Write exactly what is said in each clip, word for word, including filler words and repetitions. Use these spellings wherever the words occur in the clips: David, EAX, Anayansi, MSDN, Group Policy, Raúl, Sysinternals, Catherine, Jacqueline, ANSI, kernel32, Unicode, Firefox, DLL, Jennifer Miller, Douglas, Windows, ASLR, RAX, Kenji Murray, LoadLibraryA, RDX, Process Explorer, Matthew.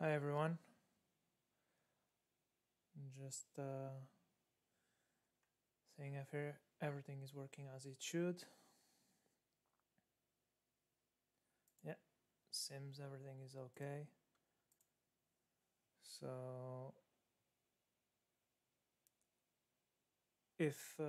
Hi everyone. Just uh, seeing if everything is working as it should. Yeah, seems everything is okay. So if uh,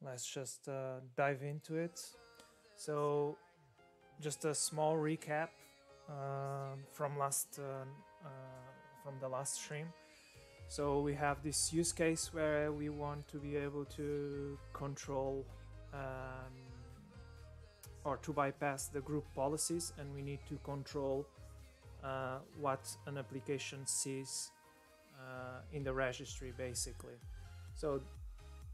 Let's just uh, dive into it. So, just a small recap uh, from last uh, uh, from the last stream. So we have this use case where we want to be able to control um, or to bypass the group policies, and we need to control uh, what an application sees uh, in the registry, basically. So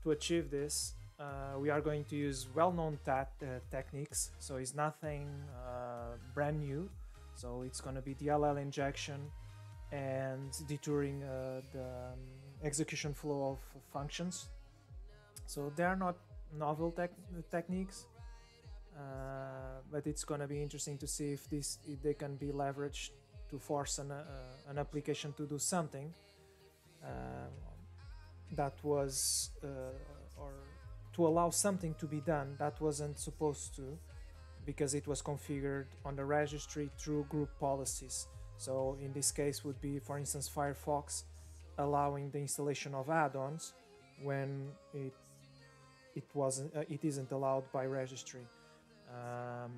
to achieve this, Uh, we are going to use well-known T A T uh, techniques, so it's nothing uh, brand new. So it's going to be D L L injection and detouring uh, the um, execution flow of functions. So they are not novel tec techniques, uh, but it's going to be interesting to see if this if they can be leveraged to force an, uh, an application to do something uh, that was uh, or to allow something to be done that wasn't supposed to, because it was configured on the registry through group policies. So in this case would be, for instance, Firefox allowing the installation of add-ons when it it wasn't uh, it isn't allowed by registry. Um,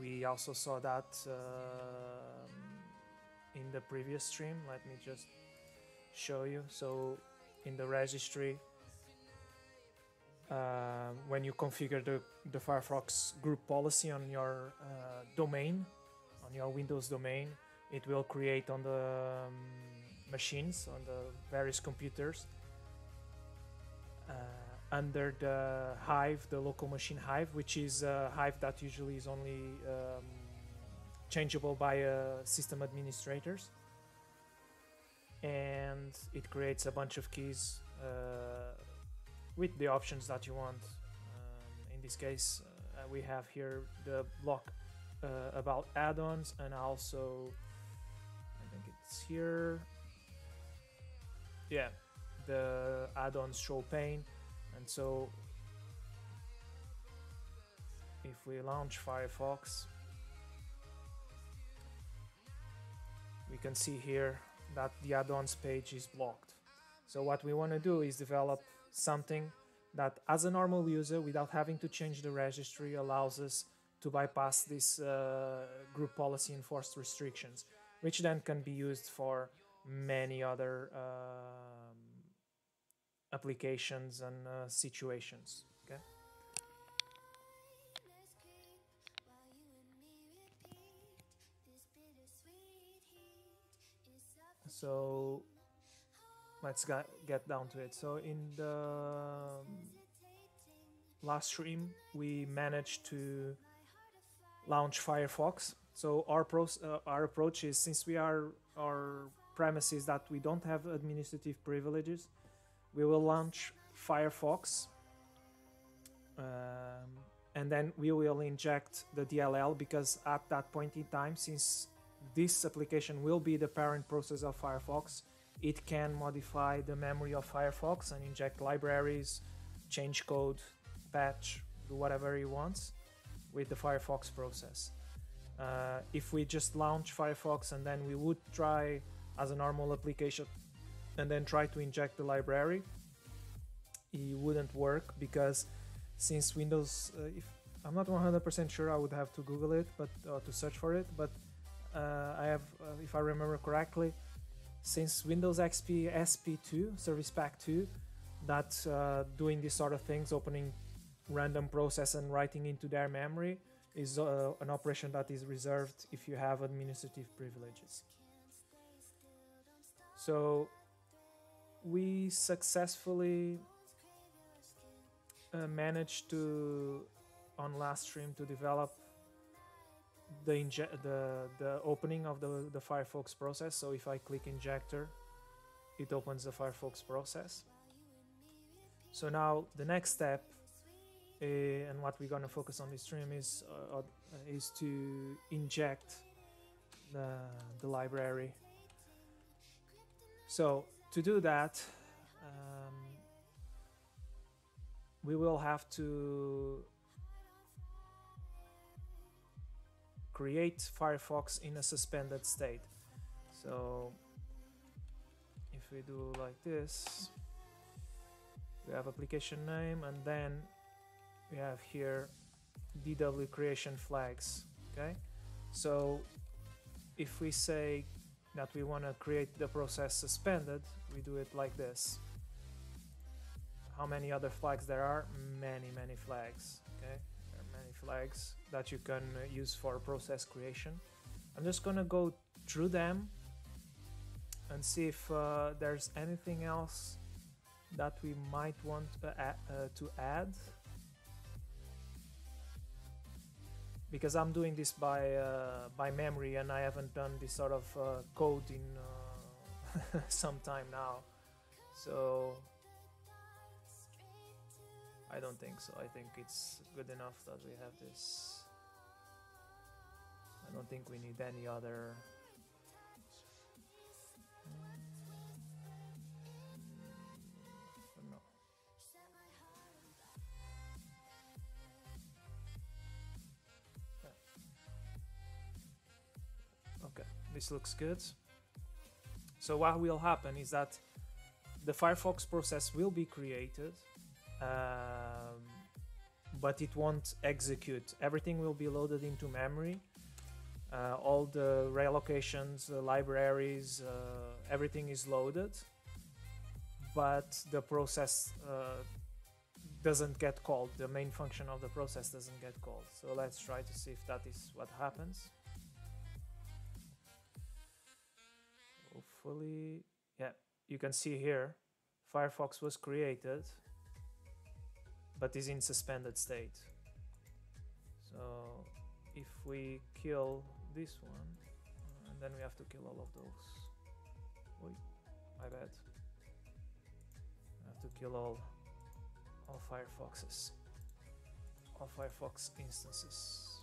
we also saw that uh, in the previous stream. Let me just show you. So in the registry, Uh, when you configure the, the Firefox group policy on your uh, domain, on your Windows domain, it will create on the um, machines, on the various computers, uh, under the Hive, the local machine Hive, which is a Hive that usually is only um, changeable by uh, system administrators. And it creates a bunch of keys uh, with the options that you want. Um, in this case, uh, we have here the block uh, about add-ons, and also, I think it's here, yeah, the add-ons show pane. And so if we launch Firefox, we can see here that the add-ons page is blocked. So what we want to do is develop something that, as a normal user, without having to change the registry, allows us to bypass this uh, group policy enforced restrictions, which then can be used for many other uh, applications and uh, situations. Okay. So let's get down to it. So in the last stream, we managed to launch Firefox. So our, pro uh, our approach is, since we are our premises that we don't have administrative privileges, we will launch Firefox, um, and then we will inject the D L L, because at that point in time, since this application will be the parent process of Firefox, it can modify the memory of Firefox and inject libraries, change code, patch, do whatever it wants with the Firefox process. Uh, if we just launch Firefox and then we would try as a normal application and then try to inject the library, it wouldn't work, because since Windows, uh, if, I'm not one hundred percent sure, I would have to Google it, but uh, to search for it, but uh, I have, uh, if I remember correctly, since Windows X P S P two, Service Pack two, that's uh, doing these sort of things, opening random process and writing into their memory, is uh, an operation that is reserved if you have administrative privileges. So we successfully uh, managed to on last stream to develop the inje the the opening of the the Firefox process. So if I click injector, it opens the Firefox process. So now the next step, uh, and what we're gonna focus on this stream is uh, is to inject the the library. So to do that, um, we will have to create Firefox in a suspended state. So if we do like this, we have application name, and then we have here D W creation flags. Okay, so if we say that we want to create the process suspended, we do it like this. How many other flags there are? Many, many flags. Okay, there are many flags that you can use for process creation. I'm just gonna go through them and see if uh, there's anything else that we might want uh, uh, to add, because I'm doing this by uh, by memory and I haven't done this sort of uh, code in uh, some time now. So I don't think so. I think it's good enough that we have this. I don't think we need any other. Okay, this looks good. So what will happen is that the Firefox process will be created, um, but it won't execute. Everything will be loaded into memory. Uh, all the relocations, the libraries, uh, everything is loaded, but the process uh, doesn't get called. The main function of the process doesn't get called. So let's try to see if that is what happens. Hopefully, yeah, you can see here Firefox was created but is in suspended state. So if we kill this one, and then we have to kill all of those. Oi, my bad. I have to kill all all Firefoxes, all Firefox instances.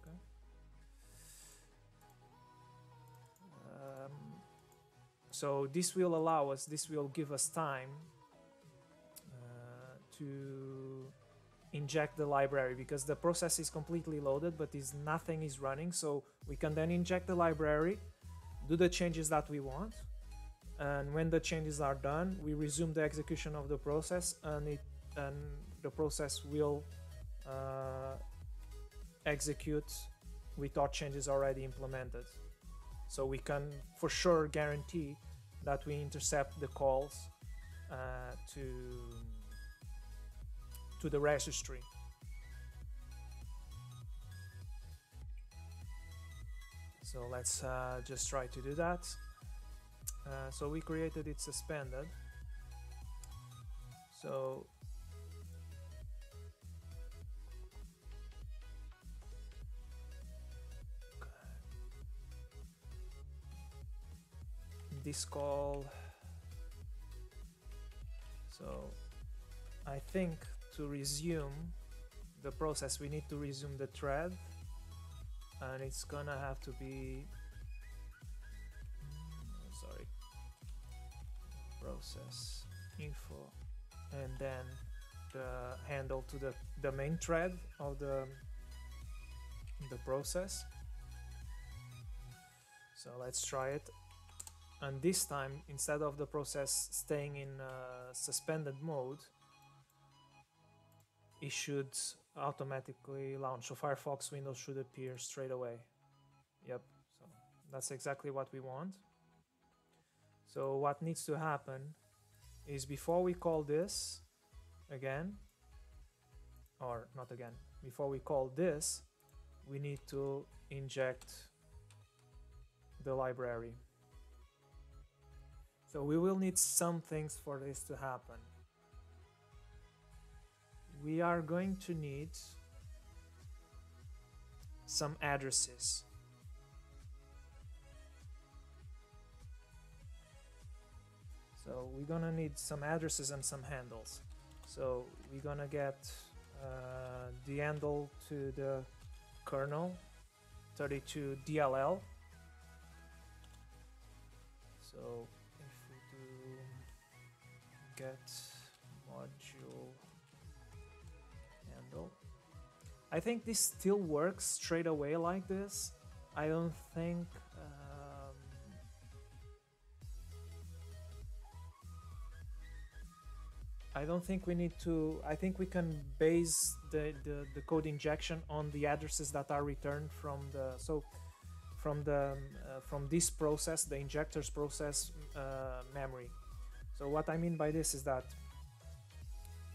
Okay. Um, so this will allow us, this will give us time uh, to inject the library, because the process is completely loaded but is nothing is running. So we can then inject the library, do the changes that we want, and when the changes are done, we resume the execution of the process, and it and the process will uh, execute with our changes already implemented. So we can for sure guarantee that we intercept the calls uh, to, to the registry. So let's uh, just try to do that. Uh, so we created it suspended. So this call, so I think to resume the process we need to resume the thread, and it's gonna have to be sorry process info and then the handle to the, the main thread of the the process. So let's try it. And this time, instead of the process staying in uh, suspended mode, it should automatically launch. So Firefox window should appear straight away. Yep, so that's exactly what we want. So what needs to happen is, before we call this again, or not again, before we call this, we need to inject the library. So we will need some things for this to happen. we are going to need some addresses. So we're gonna need some addresses and some handles. So we're gonna get uh, the handle to the kernel thirty-two D L L. So if we do get module handle, I think this still works straight away like this. I don't think um, I don't think we need to. I think we can base the, the the code injection on the addresses that are returned from the so from the uh, from this process, the injector's process uh, memory. So what I mean by this is that,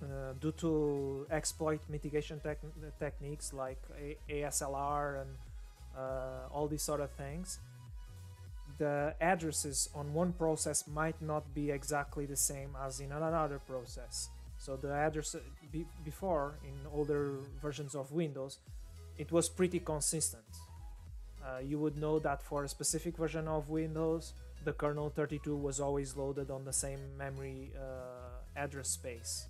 Uh, due to exploit mitigation tec techniques like A S L R and uh, all these sort of things, the addresses on one process might not be exactly the same as in another process. So the address be before, in older versions of Windows, it was pretty consistent. Uh, you would know that for a specific version of Windows, the kernel thirty-two was always loaded on the same memory uh, address space.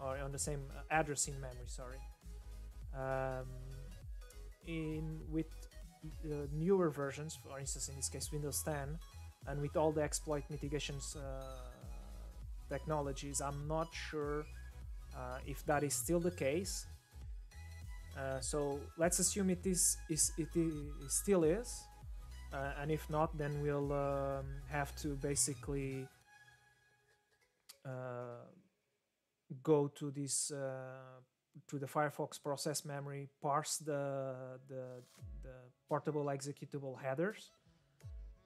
Or on the same address in memory, sorry. Um, in with uh, newer versions, for instance, in this case Windows ten, and with all the exploit mitigations uh, technologies, I'm not sure uh, if that is still the case. Uh, so let's assume it is, is it is, still is, uh, and if not, then we'll um, have to basically Uh, go to this uh, to the Firefox process memory, parse the the, the portable executable headers,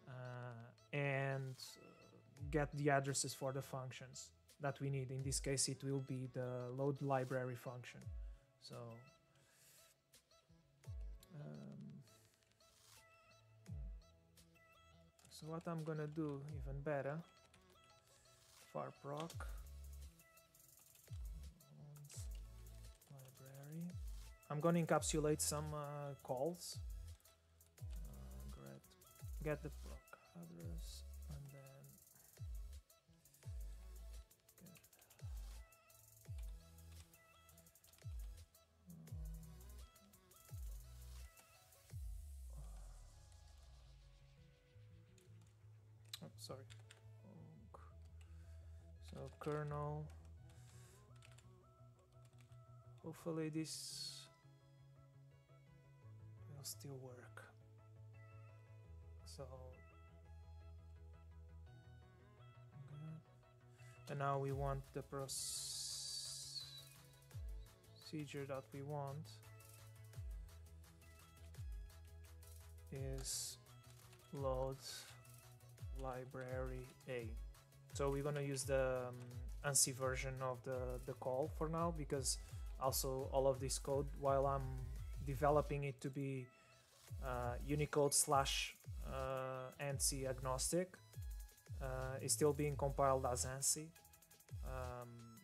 uh, and get the addresses for the functions that we need. In this case, it will be the load library function. So um, so what I'm gonna do even better, farproc I'm going to encapsulate some uh, calls. Uh, get, get the proc address and then get, um, oh, sorry. So kernel. Hopefully this will still work. So okay. And now we want the procedure that we want is load library A. So we're gonna use the um, ANSI version of the the call for now, because also, all of this code, while I'm developing it to be uh, Unicode slash uh, ANSI agnostic, uh, is still being compiled as ANSI. Um,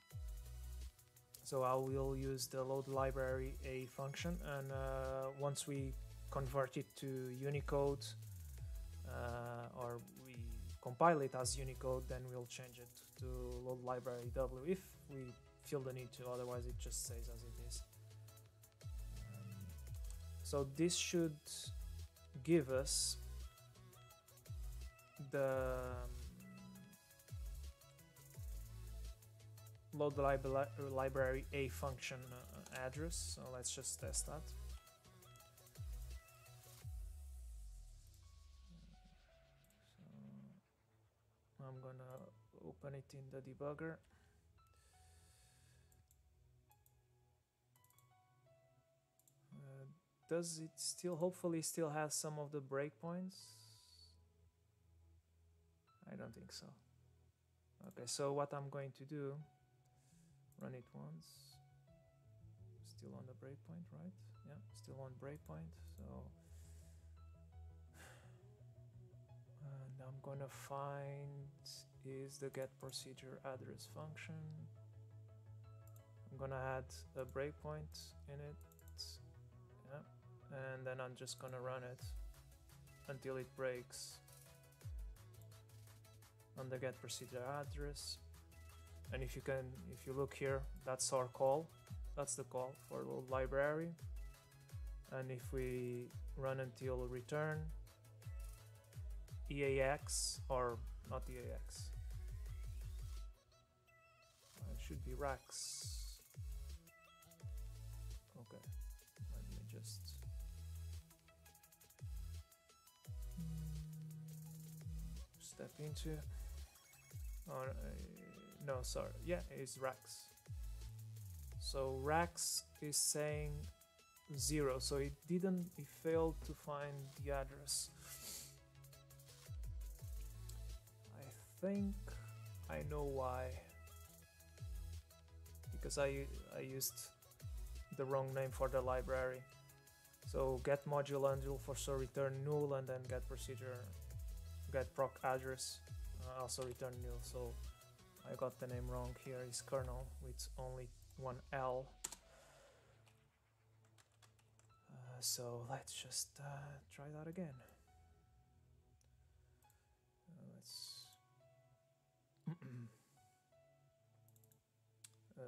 so I will use the load library A function, and uh, once we convert it to Unicode, uh, or we compile it as Unicode, then we'll change it to load library W if we feel the need to, otherwise it just stays as it is. Um, so this should give us the load libra library A function uh, address. So let's just test that. So I'm gonna open it in the debugger. Does it still, hopefully still has some of the breakpoints? I don't think so. Okay, so what I'm going to do, run it once. Still on the breakpoint, right? Yeah, still on breakpoint, so. And I'm gonna find is the get procedure address function. I'm I'm gonna add a breakpoint in it, yeah, and then I'm just gonna run it until it breaks on the get procedure address. And if you can, if you look here, that's our call. That's the call for the library. And if we run until return E A X, or not E A X, it should be RAX. Okay, let me just. Step into, or, uh, no, sorry, yeah, it's RAX. So RAX is saying zero, so it didn't, it failed to find the address. I think I know why, because I, I used the wrong name for the library. So get module undo for so return null, and then get procedure get proc address, uh, also return null, so I got the name wrong here. Is kernel with only one L. Uh, so let's just uh, try that again. Uh, let's uh,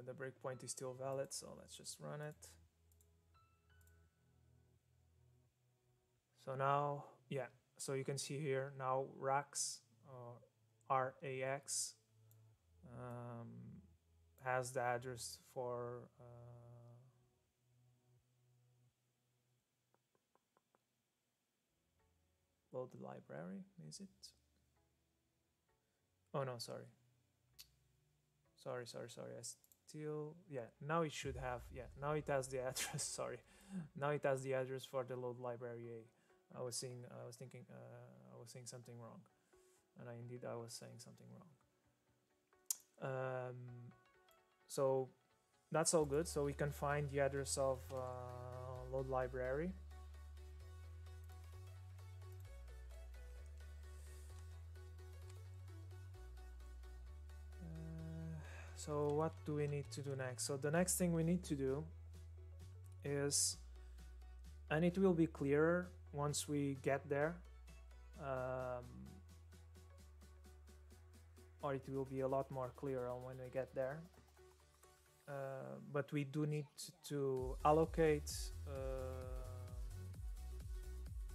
the breakpoint is still valid, so let's just run it. So now, yeah. So you can see here now RAX, or R A X, um, has the address for uh, load the library, is it? Oh no, sorry. Sorry, sorry, sorry, I still, yeah, now it should have, yeah, now it has the address, sorry. Now it has the address for the load library A. I was seeing, I was thinking, uh, I was saying something wrong, and I, indeed I was saying something wrong. Um, so that's all good. So we can find the address of uh, load library. Uh, so what do we need to do next? So the next thing we need to do is, and it will be clearer once we get there, um, or it will be a lot more clear when we get there, uh, but we do need to allocate uh,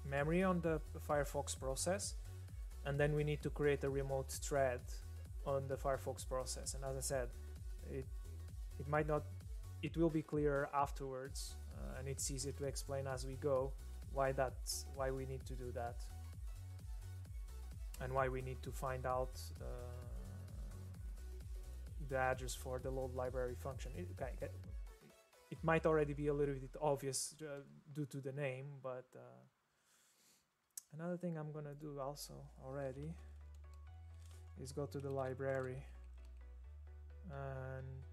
memory on the Firefox process, and then we need to create a remote thread on the Firefox process. And as I said, it, it might not, it will be clearer afterwards, uh, and it's easy to explain as we go why that's why we need to do that, and why we need to find out uh, the address for the load library function. It, it might already be a little bit obvious uh, due to the name, but uh, another thing I'm gonna do also already is go to the library and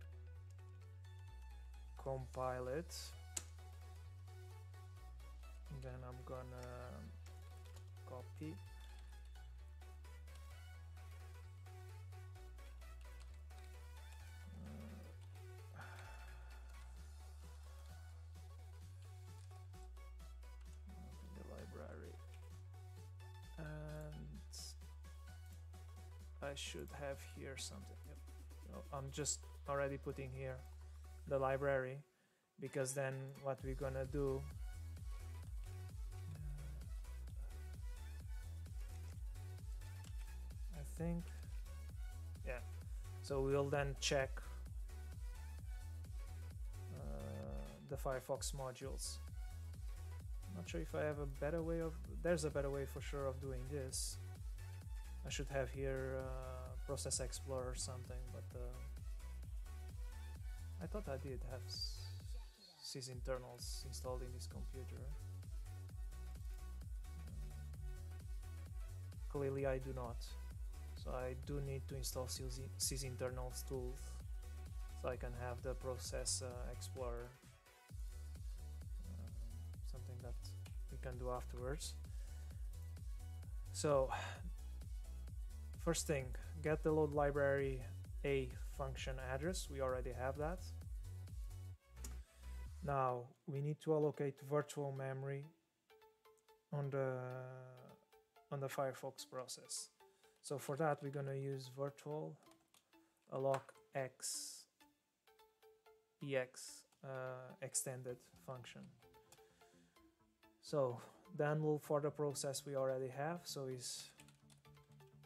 compile it. Then I'm gonna copy uh, the library, and I should have here something. Yep. No, I'm just already putting here the library, because then what we're gonna do, think, yeah, so we'll then check uh, the Firefox modules. I'm not sure if I have a better way of, there's a better way for sure of doing this. I should have here uh, Process Explorer or something, but uh, I thought I did have Sysinternals installed in this computer. Clearly I do not. So I do need to install Sysinternals tools so I can have the Process uh, Explorer, uh, something that we can do afterwards. So first thing, get the load library A function address. We already have that. Now we need to allocate virtual memory on the on the Firefox process. So for that we're going to use virtual alloc x E A X uh, extended function. So the handle for the process we already have, so is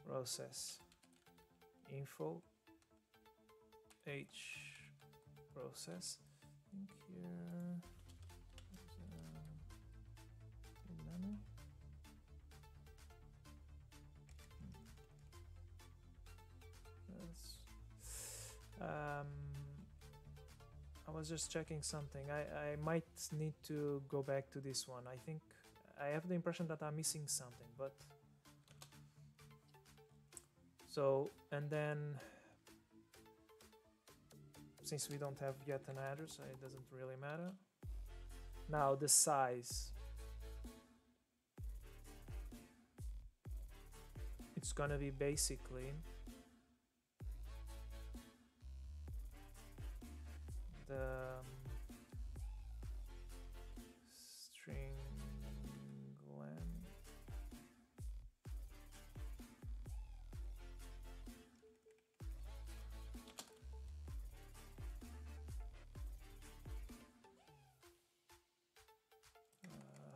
process info h process. I think here uh, that's, um, I was just checking something. I, I might need to go back to this one. I think I have the impression that I'm missing something, but so and then since we don't have yet an address, it doesn't really matter. Now the size. It's gonna be basically the string length.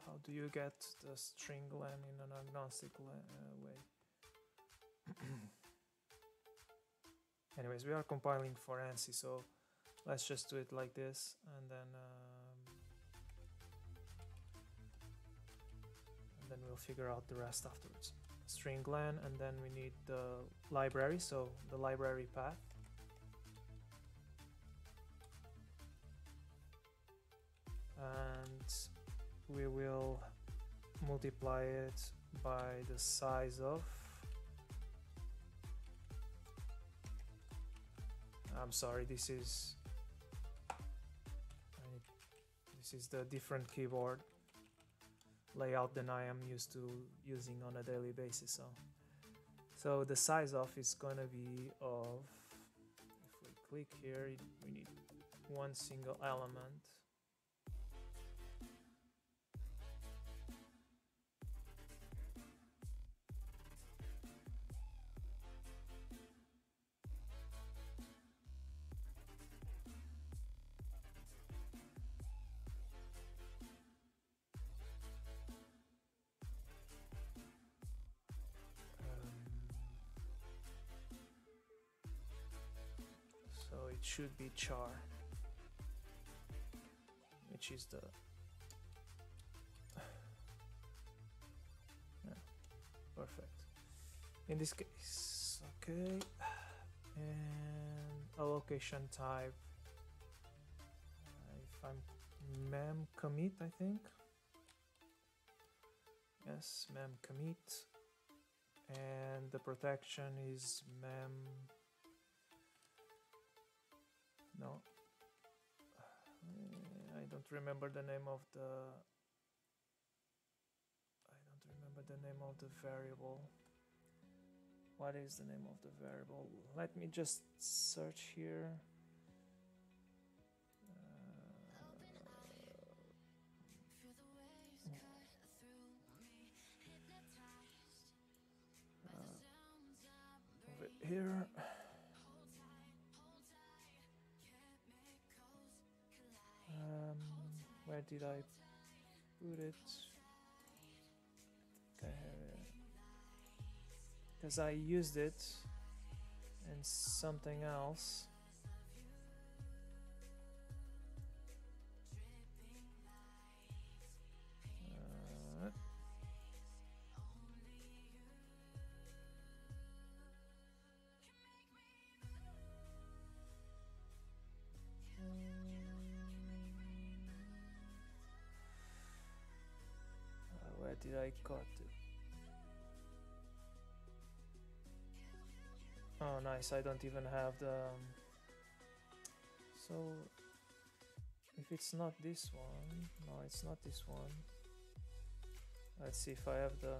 How do you get the string len in an agnostic uh, way? Anyways, we are compiling for ANSI, so let's just do it like this, and then um, and then we'll figure out the rest afterwards. String len, and then we need the library, so the library path. And we will multiply it by the size of, I'm sorry, this is I need, this is the different keyboard layout than I am used to using on a daily basis, so so the size of is gonna be of, if we click here, it, we need one single element. So it should be char, which is the yeah, perfect in this case. Okay, and allocation type. Uh, if I'm mem commit, I think yes, mem commit, and the protection is mem. No, I don't remember the name of the. I don't remember the name of the variable. What is the name of the variable? Let me just search here. Uh, uh, over here. Um, where did I put it? Because I used it in something else. Uh, Where did I cut it? Oh, nice! I don't even have the. Um, so, if it's not this one, no, it's not this one. Let's see if I have the.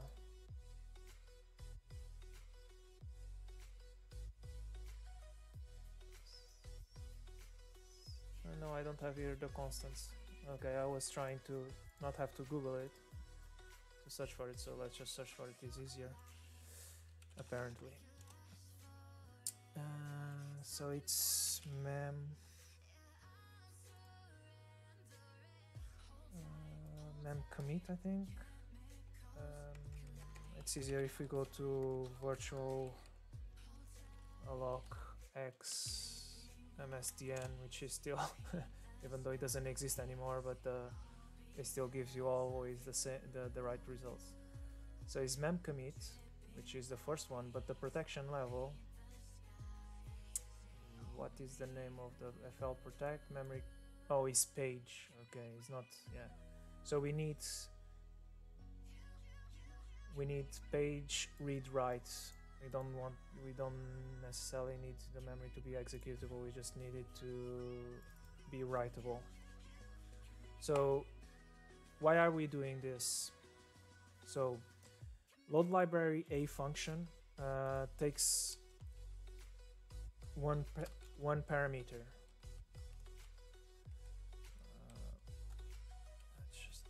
Oh, no, I don't have here the constants. Okay, I was trying to not have to Google it to search for it, so let's just search for it. It's easier, apparently. Uh, so it's mem uh, mem commit, I think. Um, it's easier if we go to virtual alloc x M S D N, which is still, even though it doesn't exist anymore, but uh, it still gives you always the, same, the the right results. So it's mem commit, which is the first one, but the protection level. What is the name of the F L protect memory? Oh, it's page. Okay, it's not. Yeah. So we need we need page read write. We don't want. We don't necessarily need the memory to be executable. We just need it to be writable. So, why are we doing this? So, LoadLibraryA function uh, takes one pa one parameter. Uh, let's just.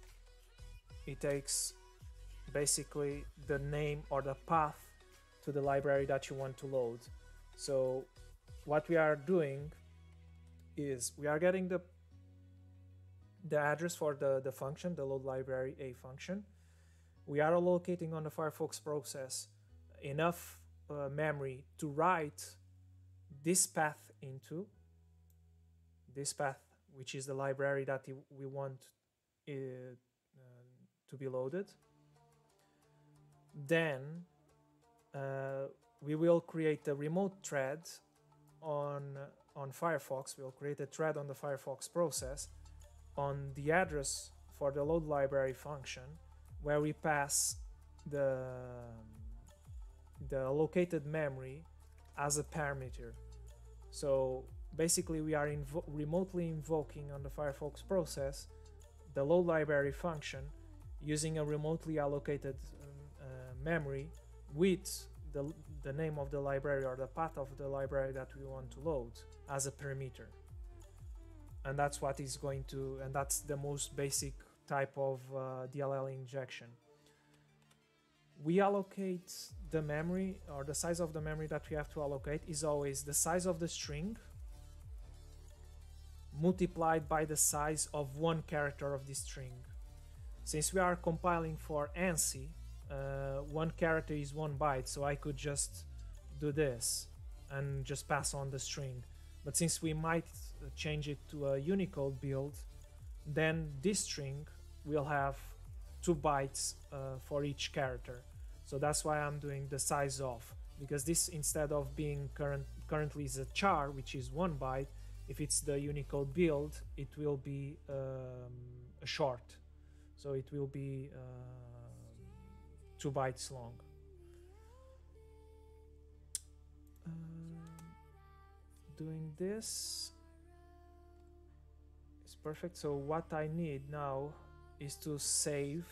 It takes basically the name or the path to the library that you want to load. So what we are doing is we are getting the the address for the, the function, the LoadLibraryA function. We are allocating on the Firefox process enough uh, memory to write this path into this path, which is the library that we want it, uh, to be loaded. Then Uh, we will create a remote thread on on Firefox. We'll create a thread on the Firefox process on the address for the load library function, where we pass the the allocated memory as a parameter. So basically, we are invo remotely invoking on the Firefox process the load library function using a remotely allocated um, uh, memory with the, the name of the library or the path of the library that we want to load as a parameter. And that's what is going to, and that's the most basic type of uh, D L L injection. We allocate the memory, or the size of the memory that we have to allocate is always the size of the string multiplied by the size of one character of this string. Since we are compiling for ANSI, Uh, one character is one byte, so I could just do this and just pass on the string. But since we might change it to a Unicode build, then this string will have two bytes uh, for each character. So that's why I'm doing the size of, because this, instead of being current, currently is a char, which is one byte, if it's the Unicode build, it will be um, a short. So it will be Uh, two bytes long. Uh, doing this is perfect. So what I need now is to save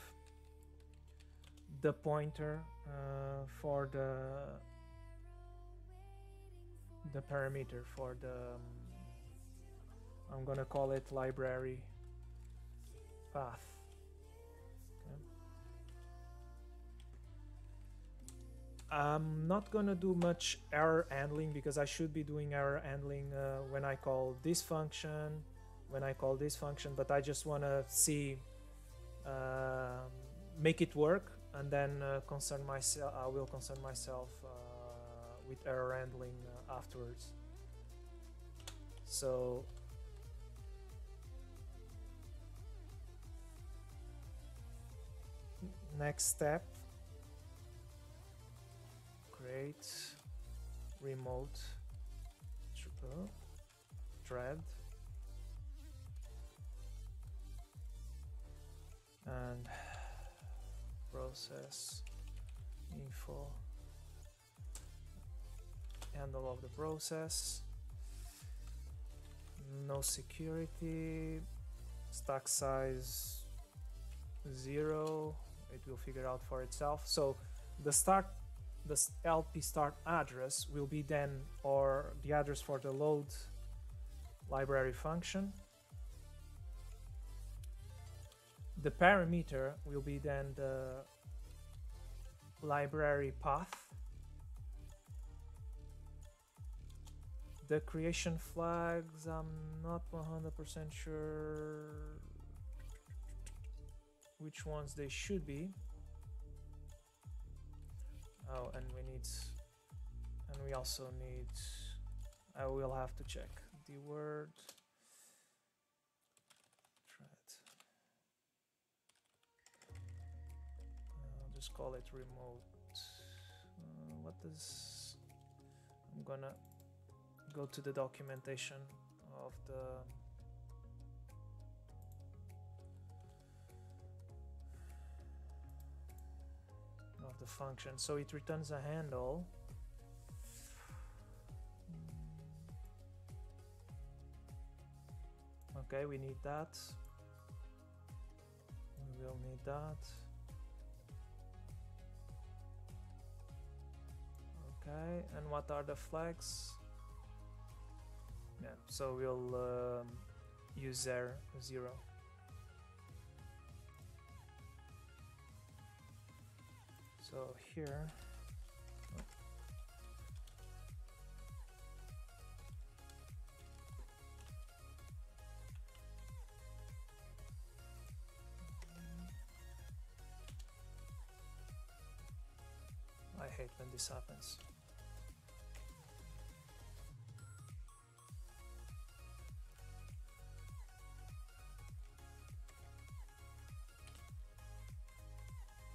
the pointer uh, for the the parameter for the um, I'm gonna call it library path. I'm not gonna do much error handling, because I should be doing error handling uh, when I call this function, when I call this function, but I just wanna see, uh, make it work, and then uh, concern myself. I will concern myself uh, with error handling uh, afterwards. So next step. Create remote triple thread and process info handle of the process, no security, stack size zero, it will figure out for itself. So the start this L P start address will be then, or the address for the load library function, The parameter will be then the library path. The creation flags, I'm not one hundred percent sure which ones they should be. Oh, and we need, and we also need, I will have to check the word. Try it. I'll just call it remote. Uh, what does, I'm gonna go to the documentation of the of the function. So it returns a handle. Okay, we need that. We will need that. Okay, and what are the flags? Yeah, so we'll um, use there zero. So here, oh. I hate when this happens.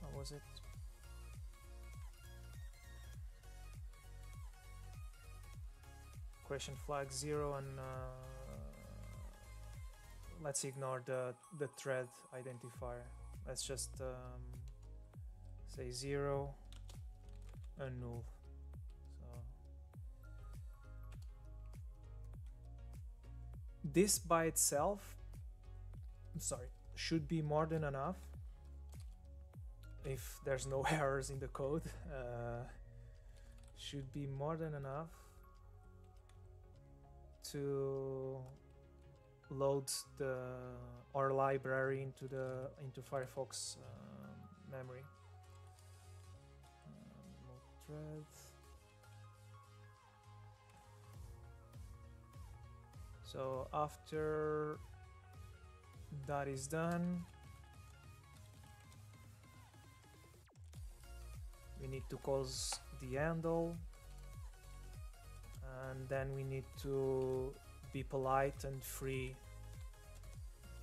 What was it? Question flag zero, and uh, let's ignore the the thread identifier. Let's just um, say zero and null. So this by itself, I'm sorry, should be more than enough if there's no errors in the code. Uh, should be more than enough to load the our library into the into Firefox um, memory. Um, thread. So after that is done, we need to call the handle. And then we need to be polite and free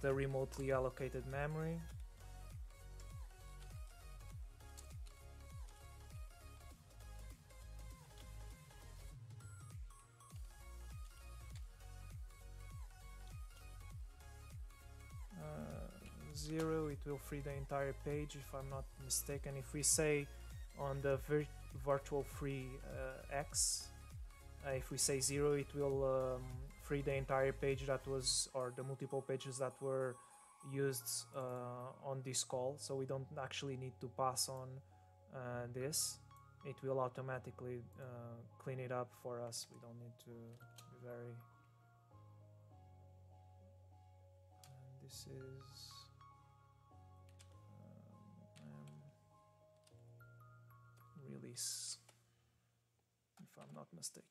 the remotely allocated memory. Uh, zero, it will free the entire page if I'm not mistaken. If we say on the vir virtual free uh, X, Uh, if we say zero, it will um, free the entire page that was, or the multiple pages that were used uh, on this call. So we don't actually need to pass on uh, this. It will automatically uh, clean it up for us. We don't need to be very... And this is... Um, um, release, if I'm not mistaken.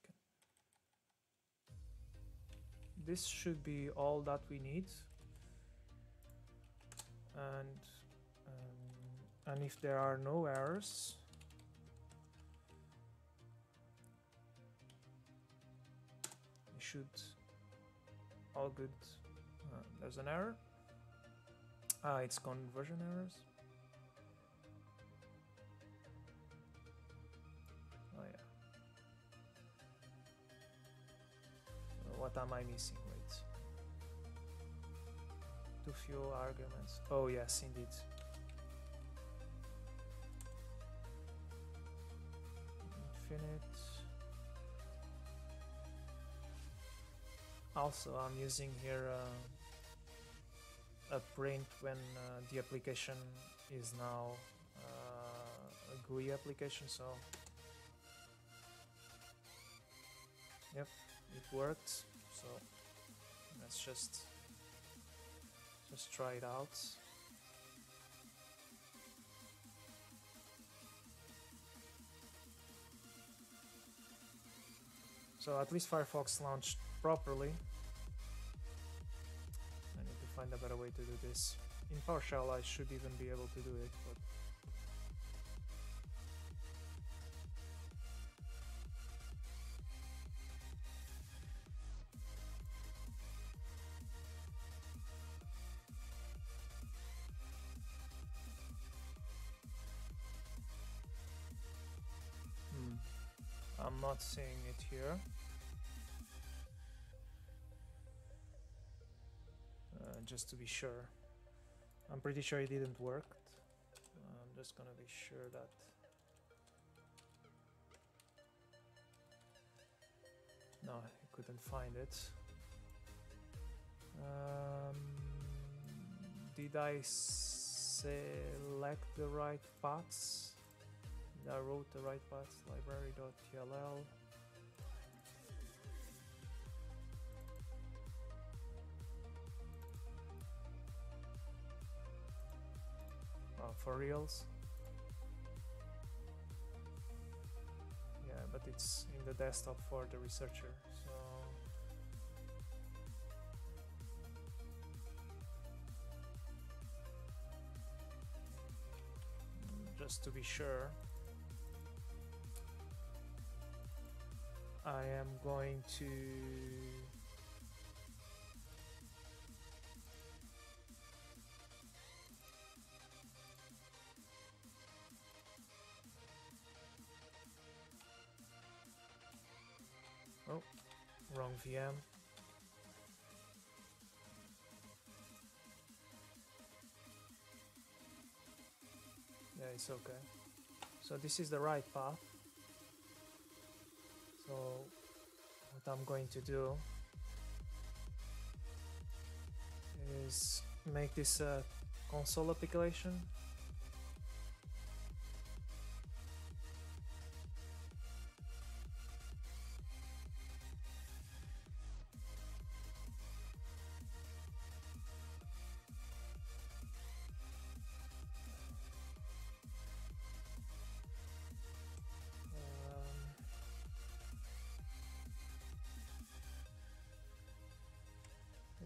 This should be all that we need, and um, and if there are no errors, it should all good. Uh, there's an error. Ah, it's conversion errors. Oh yeah. What am I missing? Wait. Too few arguments. Oh yes, indeed. Infinite. Also, I'm using here uh, a print when uh, the application is now uh, a G U I application. So, yep, it worked. So let's just just try it out. So at least Firefox launched properly. I need to find a better way to do this. In PowerShell I should even be able to do it, but I'm not seeing it here. Uh, just to be sure. I'm pretty sure it didn't work. I'm just gonna be sure that... No, I couldn't find it. Um, did I select the right paths? I wrote the right path, library.tll. Oh, for reals? Yeah, but it's in the desktop for the researcher, so... Just to be sure, I am going to oh, wrong V M. Yeah, it's okay. So this is the right path. So what I'm going to do is make this a console application.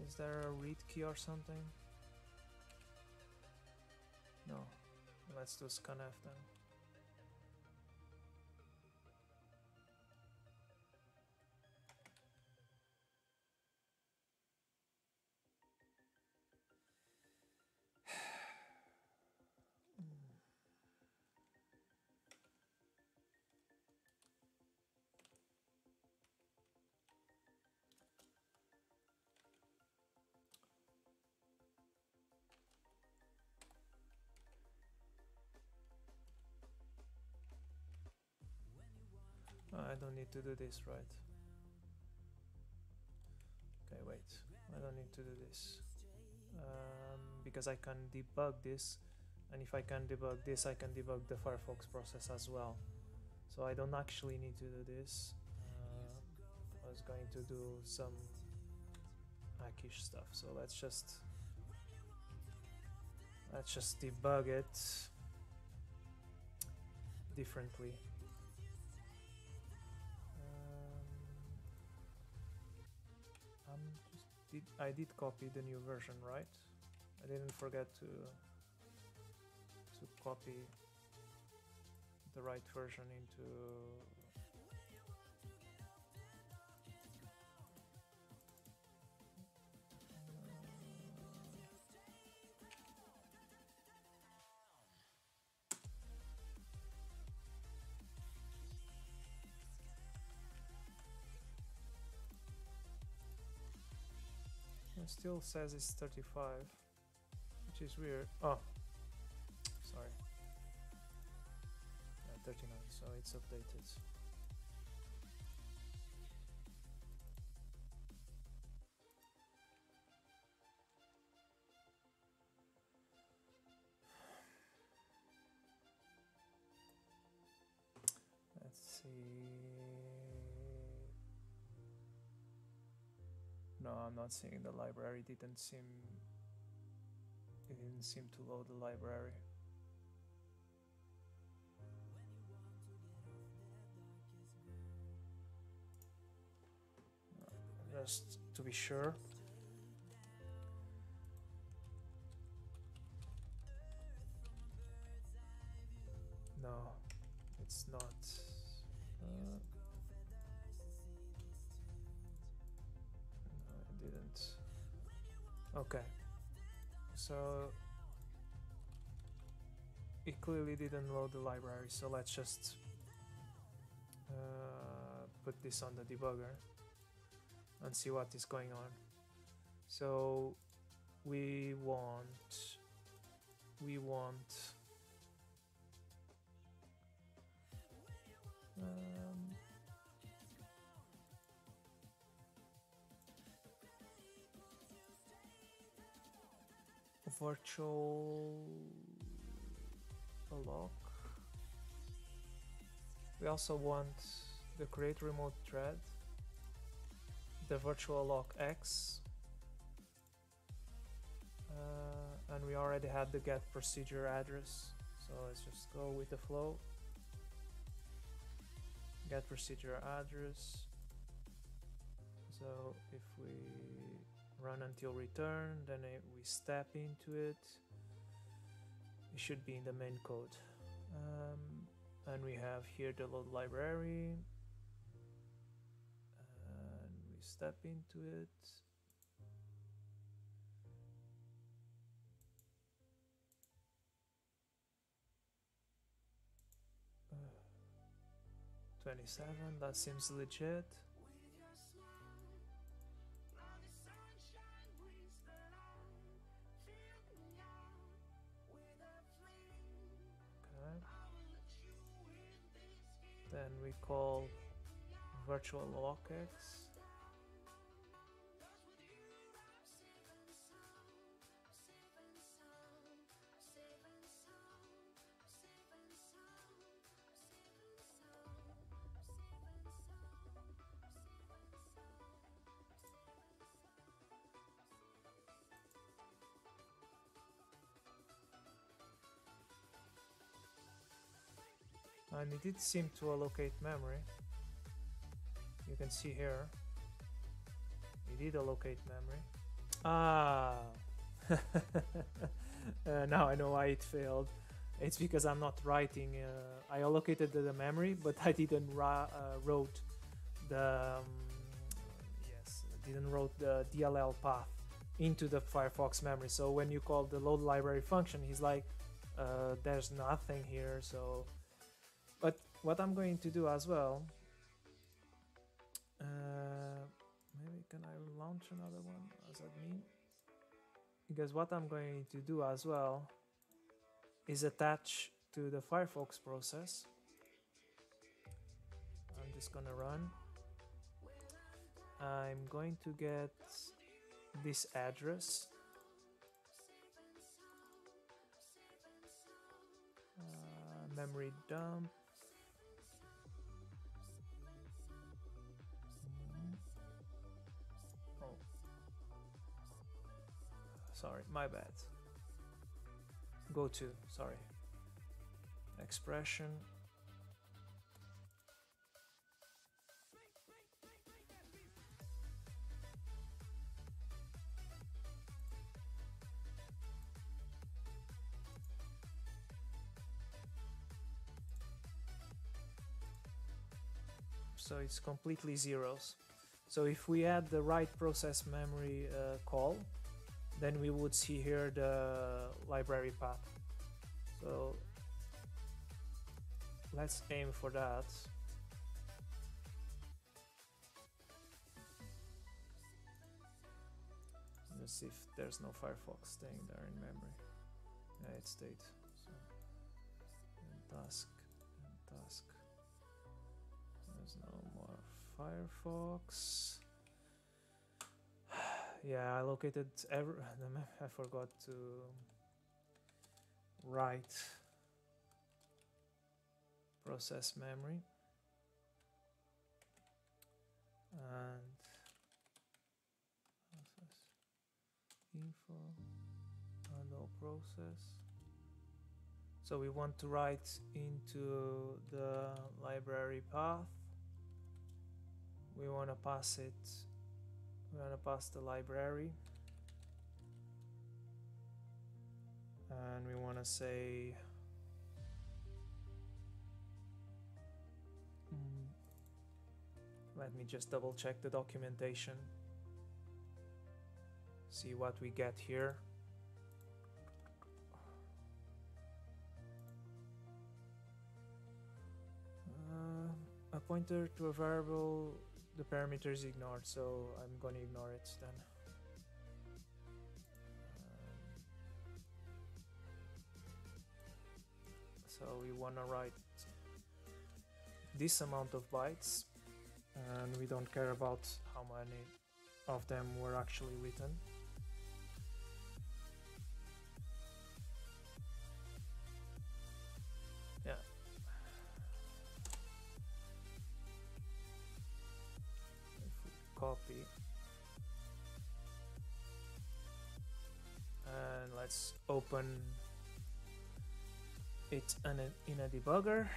Is there a read key or something? No. Let's do scanf then. I don't need to do this, right? Okay, wait. I don't need to do this. Um, because I can debug this, and if I can debug this, I can debug the Firefox process as well. So I don't actually need to do this. Uh, I was going to do some hackish stuff, so let's just... Let's just debug it differently. Did, I did copy the new version, right? I didn't forget to to copy the right version into still says it's thirty-five, which is weird. Oh, sorry, yeah, thirty-nine, so it's updated. Let's see. No, I'm not seeing the library. It didn't seem it didn't seem to load the library. just to be sure. No, it's not. Uh, no, I didn't. Okay. So it clearly didn't load the library, so let's just uh, put this on the debugger and see what is going on. So we want we want um, virtual lock. We also want the create remote thread, the virtual lock X, uh, and we already had the get procedure address, so let's just go with the flow. Get procedure address. So if we run until return, then it, we step into it. It should be in the main code. Um, and we have here the load library. And we step into it. Uh, twenty-seven, that seems legit. Then we call virtual lockX. And it did seem to allocate memory. You can see here, it did allocate memory. Ah, uh, now I know why it failed. It's because I'm not writing. Uh, I allocated the memory, but I didn't uh, wrote the um, yes, I didn't wrote the D L L path into the Firefox memory. So when you call the load library function, he's like, uh, "There's nothing here." So. But what I'm going to do as well, uh, maybe can I launch another one as admin? Because what I'm going to do as well is attach to the Firefox process. I'm just going to run. I'm going to get this address. Uh, memory dump. Sorry, my bad. Go to, sorry. Expression. So it's completely zeros. So if we add the write process memory uh, call, then we would see here the library path. So let's aim for that. Let's see if there's no Firefox staying there in memory. Yeah, it stayed. So, and task, and task. There's no more Firefox. Yeah, I located every. I forgot to write process memory, and process info and all process. So we want to write into the library path. We want to pass it We're going to pass the library, and we want to say mm, let me just double check the documentation, see what we get here. Uh, a pointer to a variable, the parameter is ignored, so I'm going to ignore it then. So we want to write this amount of bytes, and we don't care about how many of them were actually written. Yeah. If we copy, and let's open it in a, in a debugger.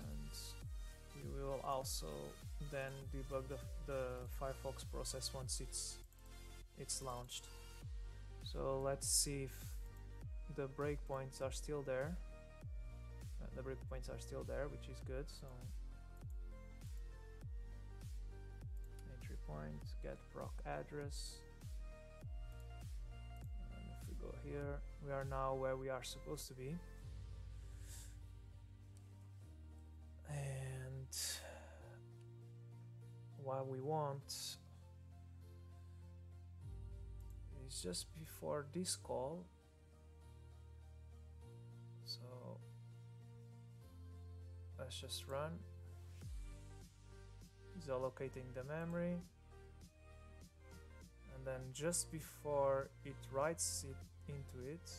And we will also then debug the, the Firefox process once it's it's launched. So let's see if the breakpoints are still there. Uh, the breakpoints are still there, which is good. So point, get proc address, and if we go here, we are now where we are supposed to be, and what we want is just before this call, so let's just run. Is allocating the memory, and then just before it writes it into it,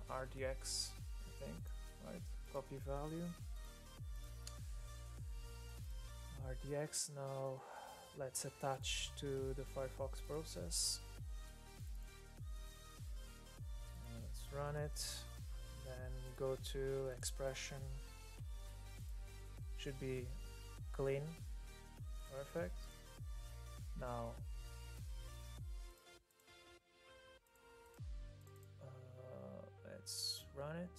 uh, R D X, I think. Right, copy value R D X. Now let's attach to the Firefox process. Let's run it, then go to expression, should be clean, perfect. Now uh, let's run it.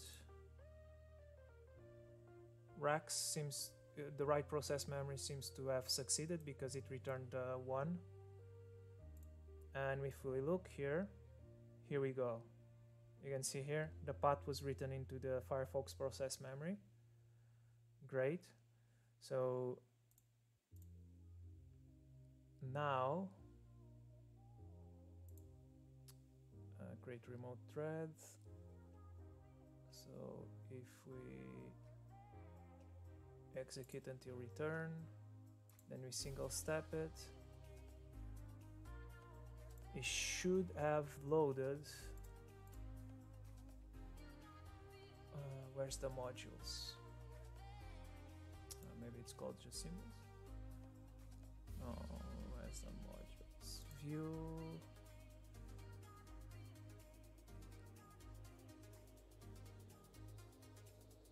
RAX seems, uh, the write process memory seems to have succeeded because it returned uh, one. And if we look here, here we go. You can see here the path was written into the Firefox process memory. Great. So now uh, create remote threads. So if we execute until return, then we single step it. It should have loaded. Uh, where's the modules? Uh, maybe it's called just symbols. No, where's the modules? View.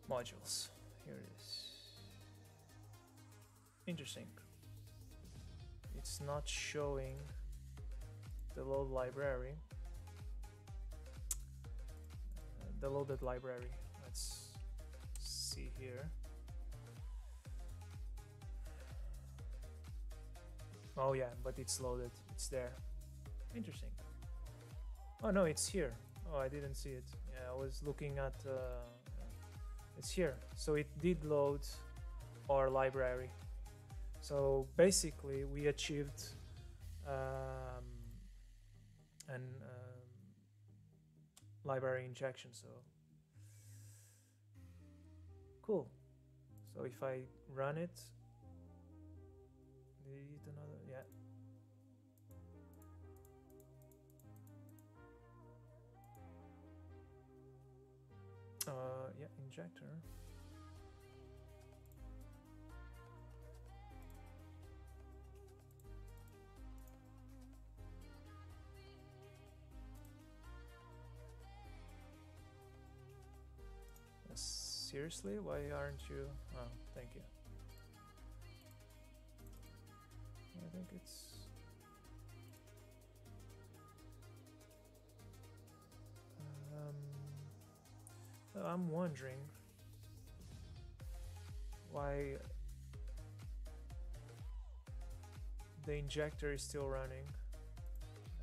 Modules. Here it is. Interesting. It's not showing the load library, uh, the loaded library. Let's see here. Oh yeah, but it's loaded. It's there. Interesting. Oh no, it's here. Oh, I didn't see it. Yeah, I was looking at. Uh, it's here. So it did load our library. So basically, we achieved um, an um, library injection. So cool. So if I run it, delete another, yeah. Uh, yeah, injector. Seriously, why aren't you? Oh, thank you. I think it's. Um, I'm wondering why the injector is still running.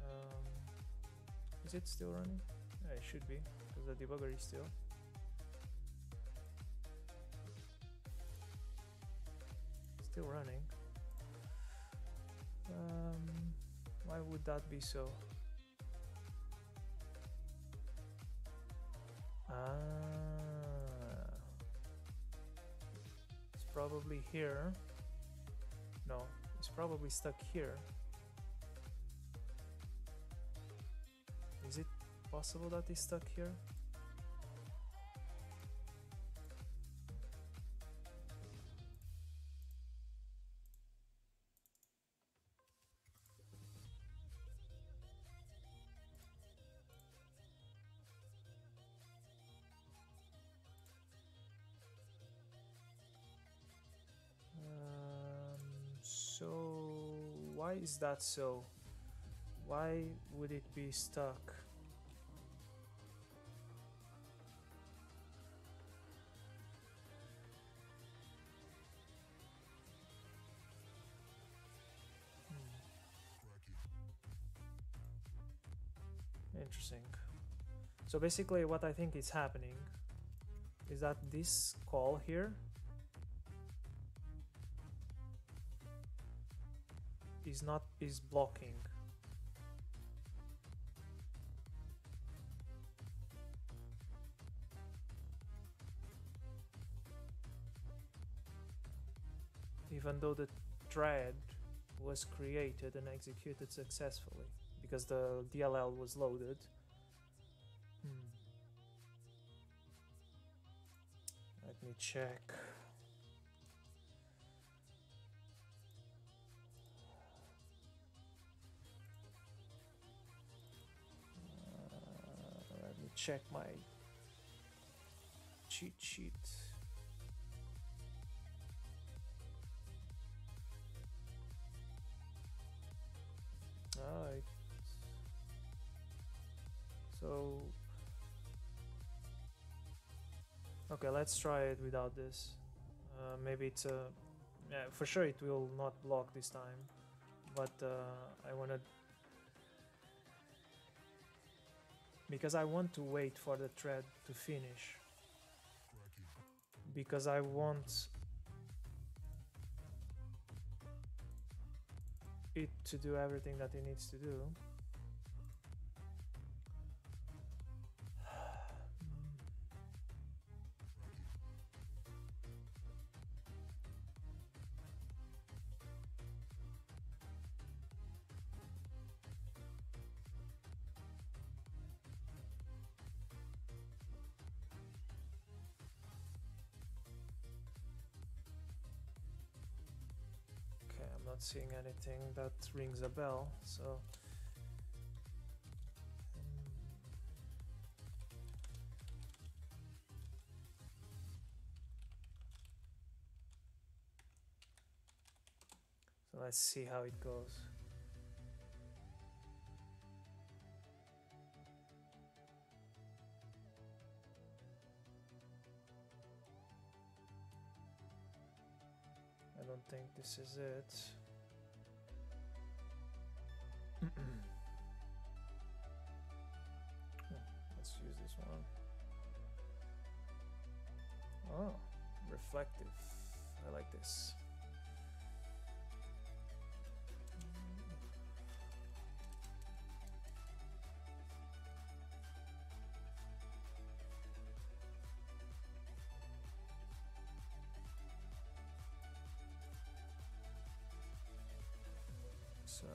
Um, is it still running? Yeah, it should be, because the debugger is still. Still running. Um, why would that be so? Ah, it's probably here. No, it's probably stuck here. Is it possible that it's stuck here? Is that so? Why would it be stuck? Hmm. Interesting. So basically what I think is happening is that this call here is not is blocking. Even though the thread was created and executed successfully because the D L L was loaded. Hmm. Let me check. Check my cheat sheet. All right. So, okay, let's try it without this. Uh, maybe it's a, yeah, for sure it will not block this time, but uh, I wanna. Because I want to wait for the thread to finish. Because I want it to do everything that it needs to do. Seeing anything that rings a bell, so so let's see how it goes. I don't think this is it. Let's use this one. Oh, reflective. I like this. So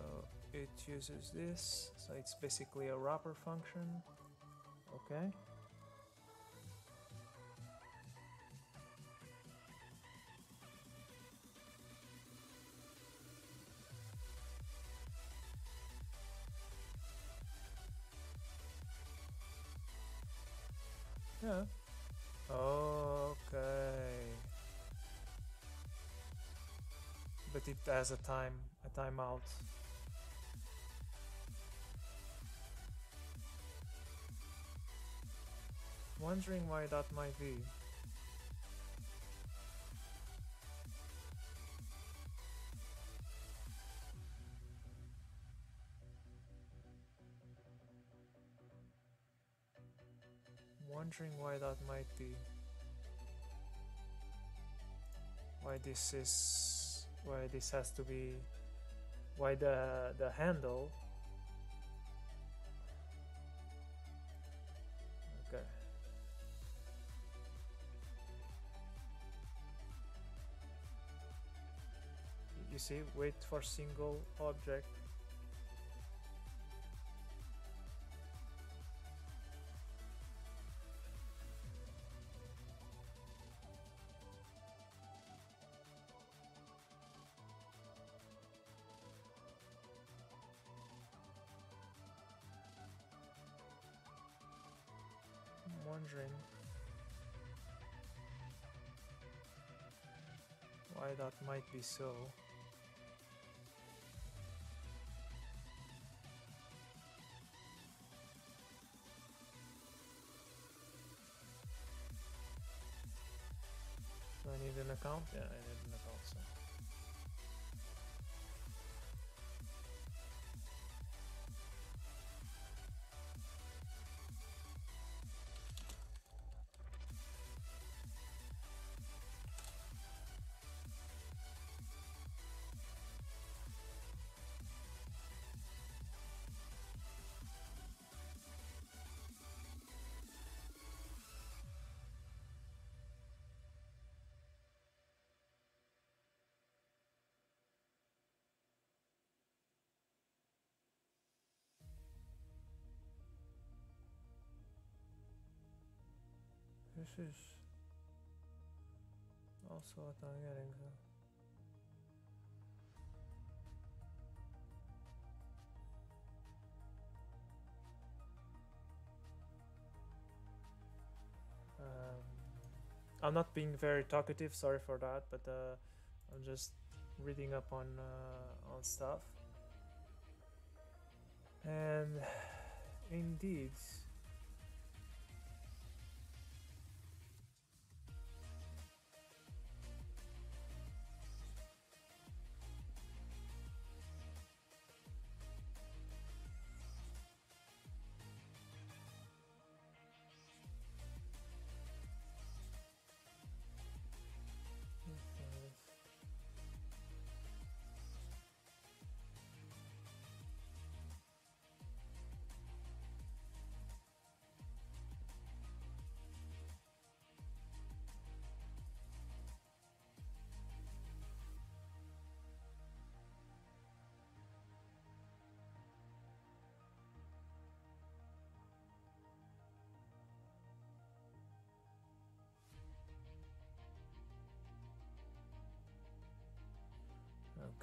it uses this, so it's basically a wrapper function. Okay. Yeah. Okay. But it has a time, a timeout. Wondering why that might be. Wondering why that might be. Why this is, why this has to be, why the the handle. Okay. You see, wait for single object. Wondering why that might be so. Do I need an account? Yeah, I need an account, so. This is also what I'm getting. Um, I'm not being very talkative, sorry for that, but uh, I'm just reading up on uh, on stuff. And indeed.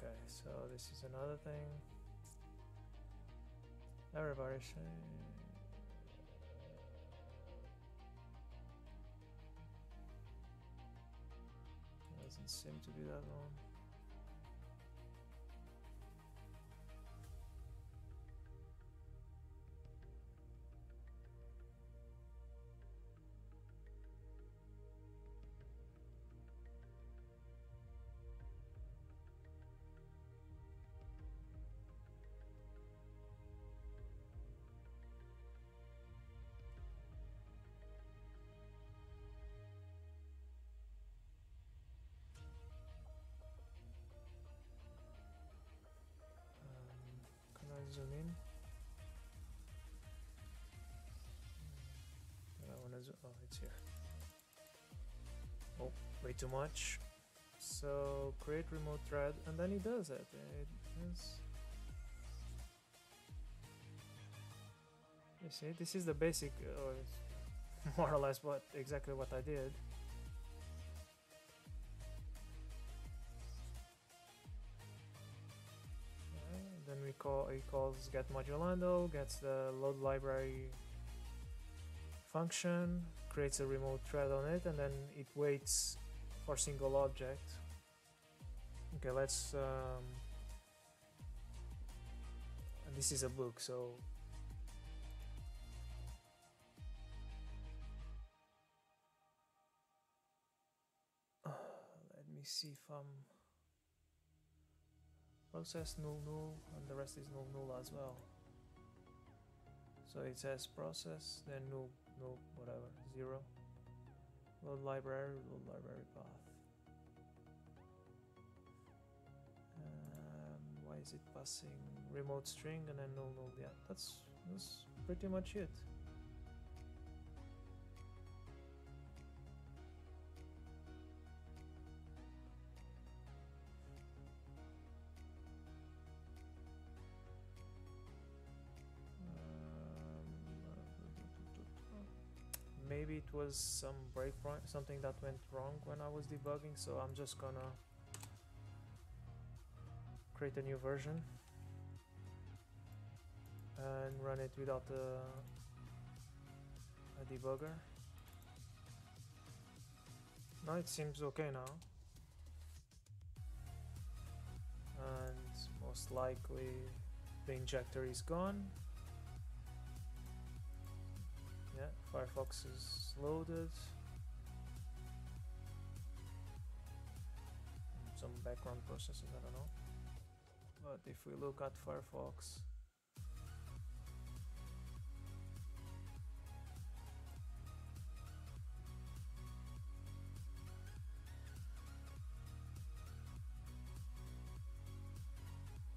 Okay, so this is another thing. Everybody should. Doesn't seem to be that long. Zoom in. I want to zoom. Oh, it's here. Oh, way too much. So create remote thread, and then it does it. It is. You see, this is the basic, or more or less what exactly what I did. It calls get module handle, gets the load library function, creates a remote thread on it, and then it waits for single object. Okay, let's um, and this is a book, so let me see if I'm process null null, and the rest is null null as well. So it says process, then null null whatever zero. Load library, load library path. Um, why is it passing remote string and then null null? Yeah, that's that's pretty much it. Maybe it was some breakpoint, something that went wrong when I was debugging, so I'm just gonna create a new version and run it without a, a debugger. Now it seems okay now, and most likely the injector is gone. Yeah, Firefox is loaded. Some background processes, I don't know. But if we look at Firefox,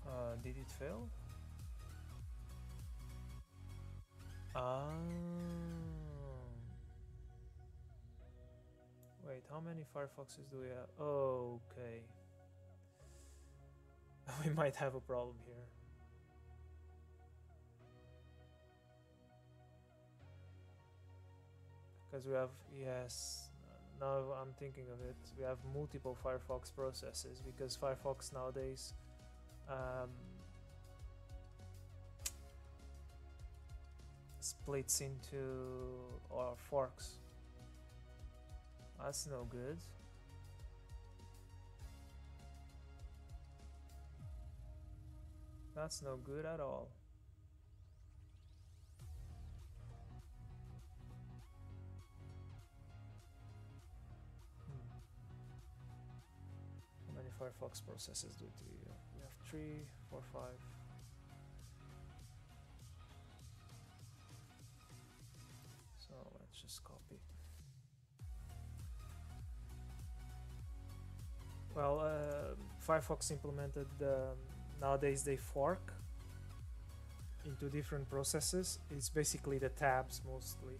uh, did it fail? Ah. Wait, how many Firefoxes do we have? Oh, okay. We might have a problem here. Because we have, yes, now I'm thinking of it, we have multiple Firefox processes, because Firefox nowadays um, splits into, or forks. That's no good. That's no good at all. Hmm. How many Firefox processes do we have? We have three, four, five. So let's just copy. Well, uh, Firefox implemented the, nowadays they fork into different processes. It's basically the tabs mostly,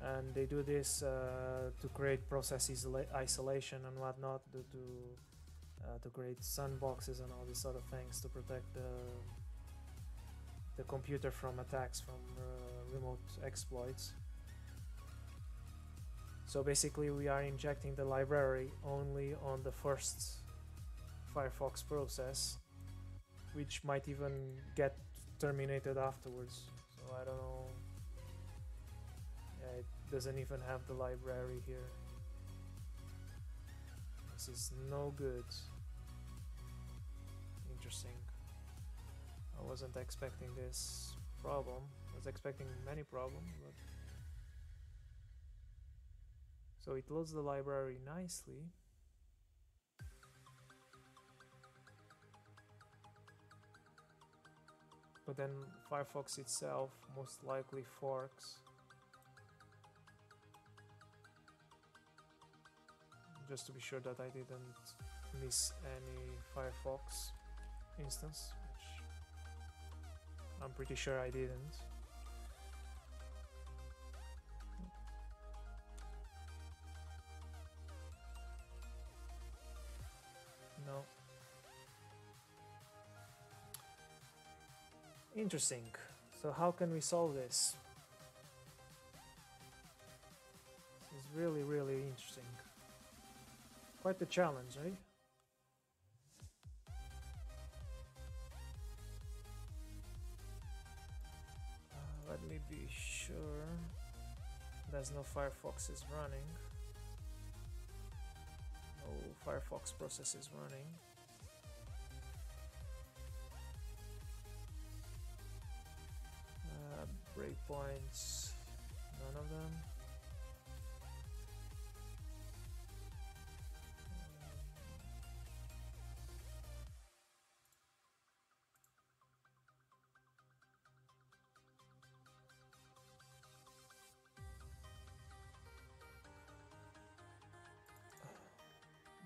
and they do this uh, to create process isolation and whatnot, to to, uh, to create sandboxes and all these sort of things to protect the the computer from attacks from uh, remote exploits. So basically we are injecting the library only on the first Firefox process, which might even get terminated afterwards. So I don't know, yeah, it doesn't even have the library here. This is no good. Interesting. I wasn't expecting this problem. I was expecting many problems, but so it loads the library nicely. But then Firefox itself most likely forks. Just to be sure that I didn't miss any Firefox instance, which I'm pretty sure I didn't. No. Interesting. So how can we solve this? This is really, really interesting. Quite the challenge, right? Uh, let me be sure as no Firefox is running, no Firefox process is running. Uh, breakpoints, none of them.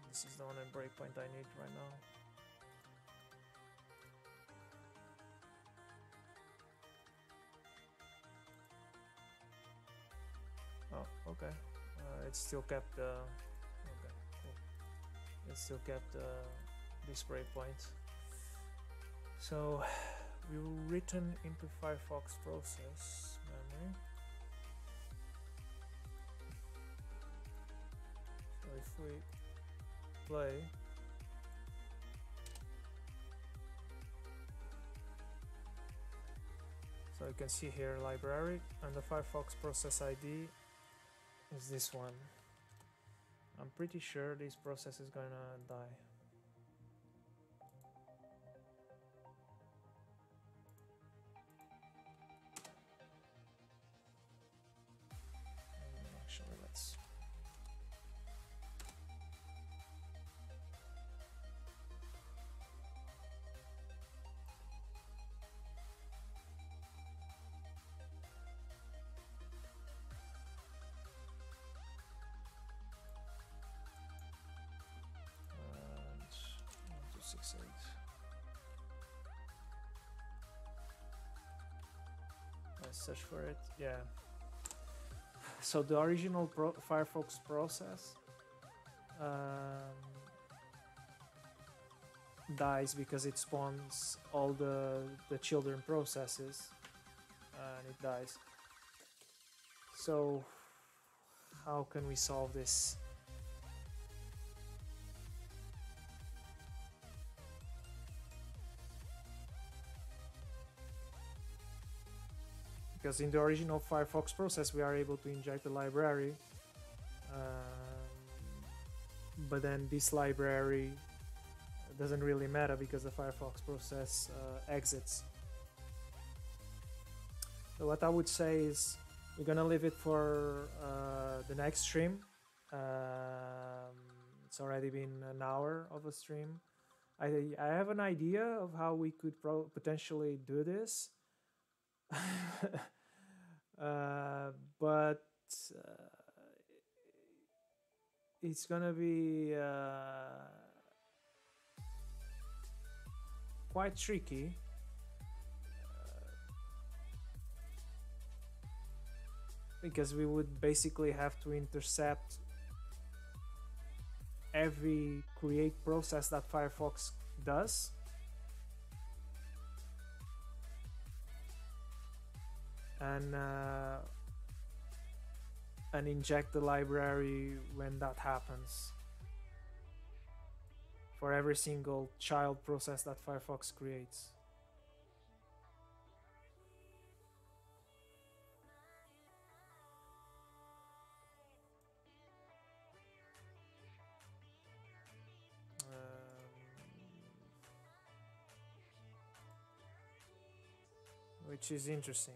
This is the only breakpoint I need right now. Oh, okay. Uh, it still kept the. Uh, okay, cool. It still kept uh, this breakpoint. So we will return into Firefox process memory. So if we play, so you can see here library, and the Firefox process I D is this one. I'm pretty sure this process is gonna die. Actually, let's six eight. Let's search for it. Yeah. So the original pro Firefox process um, dies because it spawns all the the children processes, and it dies. So how can we solve this? Because in the original Firefox process we are able to inject the library, um, but then this library doesn't really matter because the Firefox process uh, exits. So what I would say is we're gonna leave it for uh, the next stream. Um, it's already been an hour of a stream. I, I have an idea of how we could pro potentially do this. uh, but uh, it's gonna be uh, quite tricky. Uh, because we would basically have to intercept every create process that Firefox does. And, uh, and inject the library when that happens for every single child process that Firefox creates. Um, which is interesting.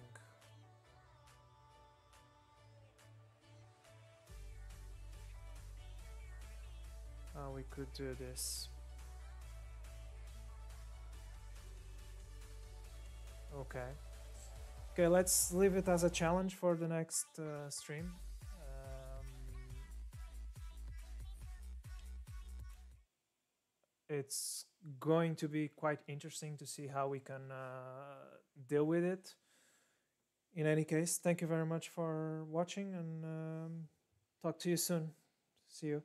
Uh, we could do this. Okay. Okay, let's leave it as a challenge for the next uh, stream. Um, it's going to be quite interesting to see how we can uh, deal with it. In any case, thank you very much for watching, and um, talk to you soon. See you.